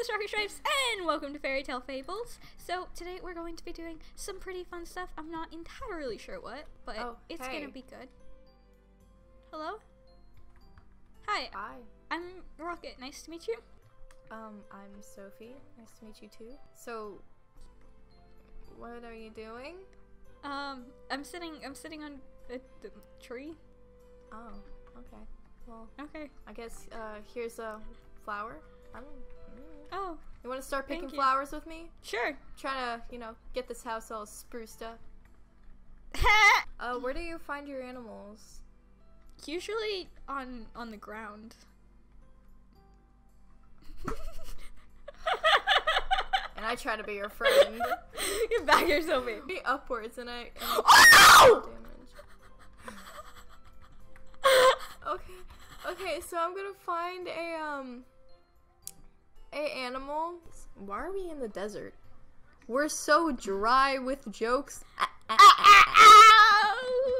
this is Rocket Stripes, and welcome to Fairytale Fables. So today we're going to be doing some pretty fun stuff. I'm not entirely sure what, but it's gonna be good. Hello? Hi. Hi. I'm Rocket. Nice to meet you. I'm Sophie. Nice to meet you too. So, what are you doing? I'm sitting on the tree. Oh. Okay. Well. Okay. I guess here's a flower. Oh, you want to start picking flowers with me? Sure. Trying to, you know, get this house all spruced up. Where do you find your animals? Usually on the ground. And I try to be your friend. Get back here, Sophie. Be upwards, and I. Oh! Okay. So I'm gonna find a animal. Why are we in the desert? We're so dry with jokes.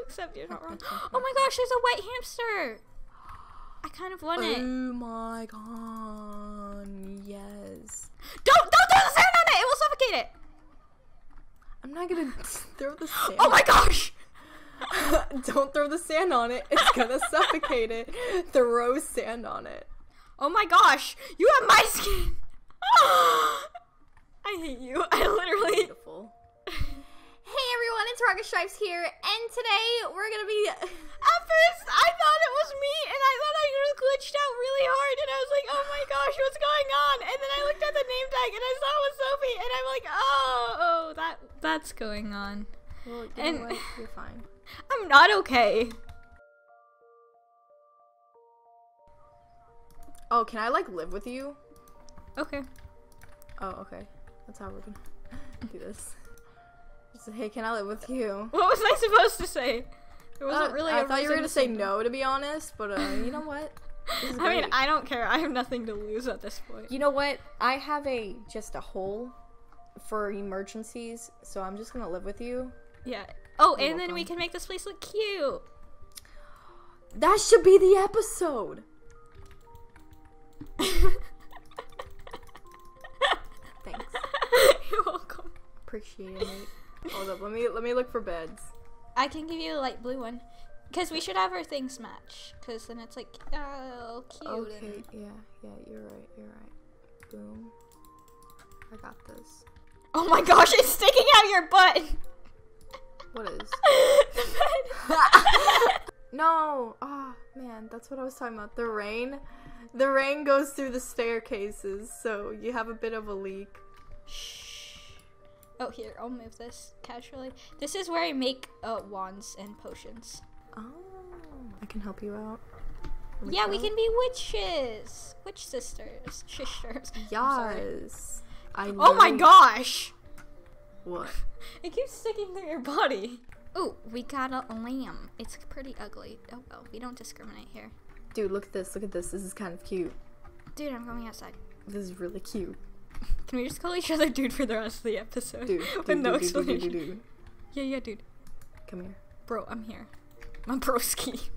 Except you're not wrong. Oh my gosh, there's a wet hamster. I kind of want it. Oh my god, yes. Don't throw the sand on it. It will suffocate it. I'm not gonna throw the sand. Oh my gosh. Don't throw the sand on it. It's gonna suffocate it. Throw sand on it. Oh my gosh, you have my skin! I hate you, I literally... Beautiful. Hey everyone, it's Rocket Stripes here, and today we're gonna be... At first, I thought it was me, and I thought I just glitched out really hard, and I was like, oh my gosh, what's going on? And then I looked at the name tag, and I saw it was Sophie, and I'm like, that's going on. Well, anyway, you're fine. I'm not okay. Oh, can I, like, live with you? Okay. Oh, okay. That's how we're gonna do this. Just say, hey, can I live with you? What was I supposed to say? It wasn't really I thought you were gonna say no, to be honest, but, you know what? I mean, I don't care. I have nothing to lose at this point. You know what? I have just a hole for emergencies, so I'm just gonna live with you. Yeah. Oh, and then we can make this place look cute! That should be the episode! Thanks. You're welcome. Appreciate it. Hold up, let me look for beds. I can give you a light blue one, cause we should have our things match. Cause then it's like, oh, cute. Okay, yeah, you're right. Boom. I got this. Oh my gosh, it's sticking out of your butt. What is? No. Ah, oh, man, that's what I was talking about. The rain. The rain goes through the staircases, so you have a bit of a leak. Shh. Oh, here, I'll move this casually. This is where I make wands and potions. Oh, I can help you out. Yeah, we can be witches. Witch sisters. Shishers. Yes. Oh my gosh! What? It keeps sticking through your body. Oh, we got a lamb. It's pretty ugly. Oh, well, we don't discriminate here. Dude, look at this, look at this. This is kind of cute. Dude, I'm going outside. This is really cute. Can we just call each other dude for the rest of the episode? Dude, with no explanation. Yeah, dude. Come here. Bro, I'm here. My broski.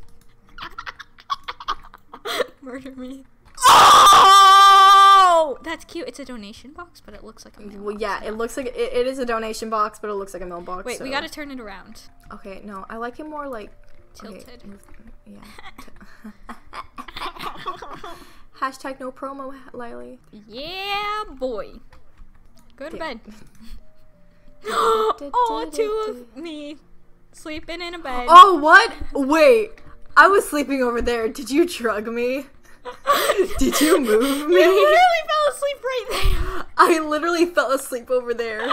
Murder me. Oh! That's cute. It's a donation box, but it looks like a mailbox. Well, yeah, it looks like it is a donation box, but it looks like a mailbox. Wait, so we gotta turn it around. Okay, no, I like it more like... Tilted. Okay. Yeah. Hashtag no promo, Lily. Yeah, boy. Go to bed. Oh, two of me sleeping in a bed. Oh, what? Wait. I was sleeping over there. Did you drug me? Did you move me? You literally fell asleep right there. I literally fell asleep over there.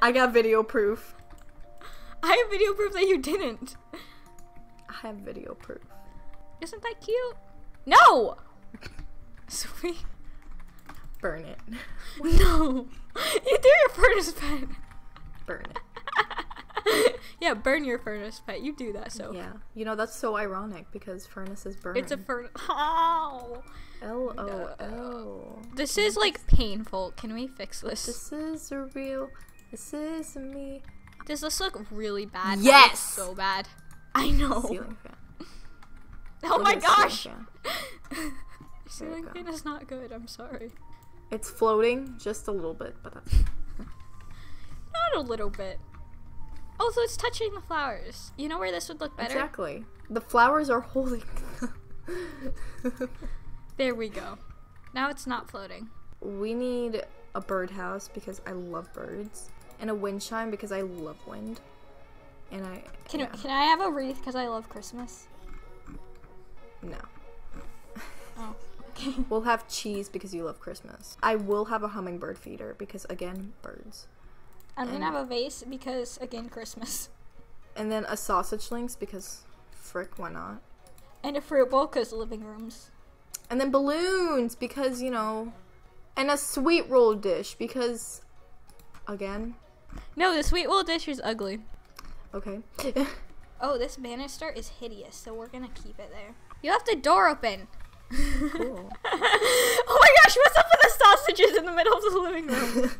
I got video proof. I have video proof that you didn't. I have video proof. Isn't that cute? No! Sweet. Burn it. No! You threw your furnace pet! Burn it. Yeah, burn your furnace pet. You do that, so. Yeah. You know, that's so ironic because furnaces burn. It's a furnace. Oh! LOL. This is, like, painful. Can we fix this? This is me. Does this look really bad? Yes! So bad. I know. Ceiling fan. Oh my gosh! Ceiling fan is not good, I'm sorry. It's floating just a little bit, but that's... Not a little bit. Also, it's touching the flowers. You know where this would look better? Exactly. The flowers are holding them. There we go. Now it's not floating. We need a birdhouse because I love birds. And a wind chime because I love wind. And I... Can I have a wreath because I love Christmas? No. Oh, okay. We'll have cheese because you love Christmas. I will have a hummingbird feeder because, again, birds. I'm gonna have a vase because, again, Christmas. And then a sausage links because, frick, why not? And a fruit bowl because living rooms. And then balloons because, you know... And a sweet roll dish because, again... No, the sweet roll dish is ugly. Okay. Oh, this banister is hideous, so we're gonna keep it there. You left the door open! Cool. Oh my gosh, what's up with the sausages in the middle of the living room?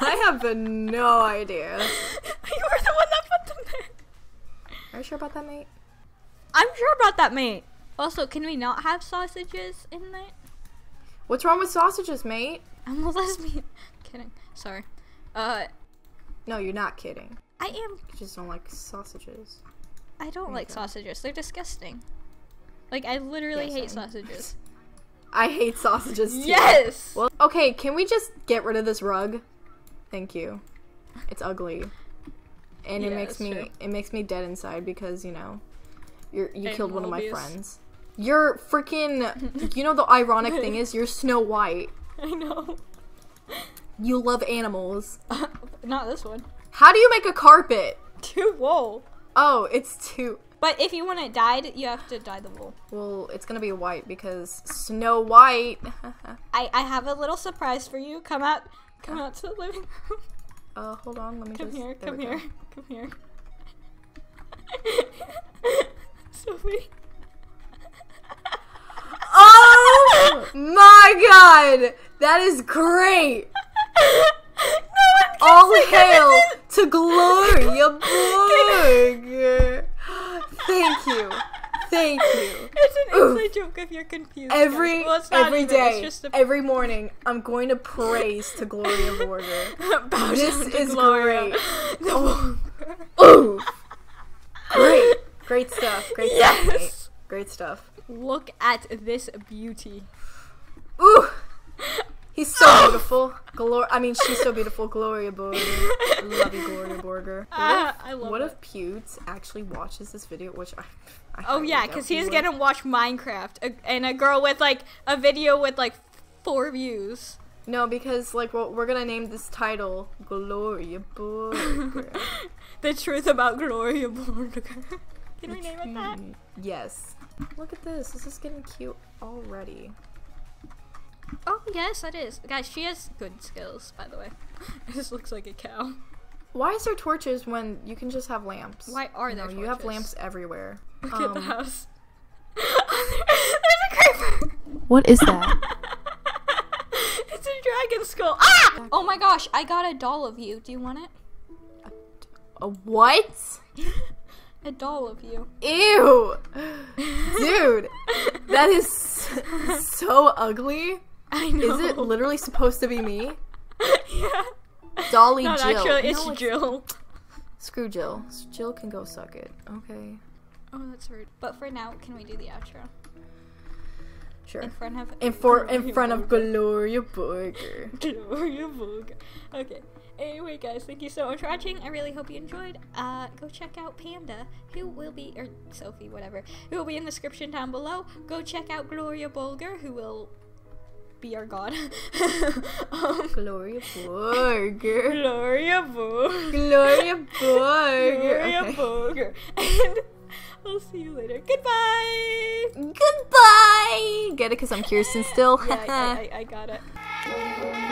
I have no idea. You were the one that put them there. Are you sure about that, mate? I'm sure about that, mate. Also, can we not have sausages in there? What's wrong with sausages, mate? I'm a lesbian. Kidding. Sorry. No, you're not kidding. I am. You just don't like sausages. I don't like sausages. They're disgusting. Like, I literally hate sausages. I hate sausages too. Yes! Well, okay, can we just get rid of this rug? Thank you. It's ugly. And yeah, it makes me dead inside because, you know, you killed one of my friends. You're freaking, you know the ironic thing is you're Snow White. I know. You love animals. Not this one. How do you make a carpet? Too wool. Oh, it's too. But if you want it dyed, you have to dye the wool. Well, it's gonna be white because Snow White. I have a little surprise for you. Come out to the living room. Hold on, let me just. Come here. Sophie. Oh my God, that is great. No, all hail to Gloria Borger. Thank you. It's an inside joke if you're confused. Every morning, I'm going to praise to Gloria Borger. This is Gloria. Great stuff. Look at this beauty. Ooh. He's so beautiful. She's so beautiful. Gloria Borger. I love you, Gloria Borger. What if Pewds actually watches this video, which I oh, yeah, because he's going to watch Minecraft and a girl with, like, a video with, like, 4 views. No, because, like, we're going to name this title Gloria Borger. The truth about Gloria Borger. Can we name it that? Yes. Look at this. This is getting cute already. Oh, yes, that is. Guys, she has good skills, by the way. This looks like a cow. Why is there torches when you can just have lamps? Why are there torches? You have lamps everywhere. Look at the house. There's a creeper! What is that? It's a dragon skull. Ah! Oh my gosh, I got a doll of you. Do you want it? A what? A doll of you. Ew! Dude, that is so ugly. I know. Is it literally supposed to be me? Yeah. Dolly Not Jill. Actually, it's Jill. Screw Jill. Jill can go suck it. Okay. Oh, that's rude. But for now, can we do the outro? Sure. In front of Gloria Borger. Gloria Borger. Okay. Anyway, guys, thank you so much for watching. I really hope you enjoyed. Go check out Panda, or Sophie, whatever, who will be in the description down below. Go check out Gloria Borger, who will be our god. Gloria Borger. Gloria Borger. Gloria Borger. Gloria Borger. And I'll see you later. Goodbye. Goodbye. Get it? Because I'm Kirsten still. Yeah, I got it.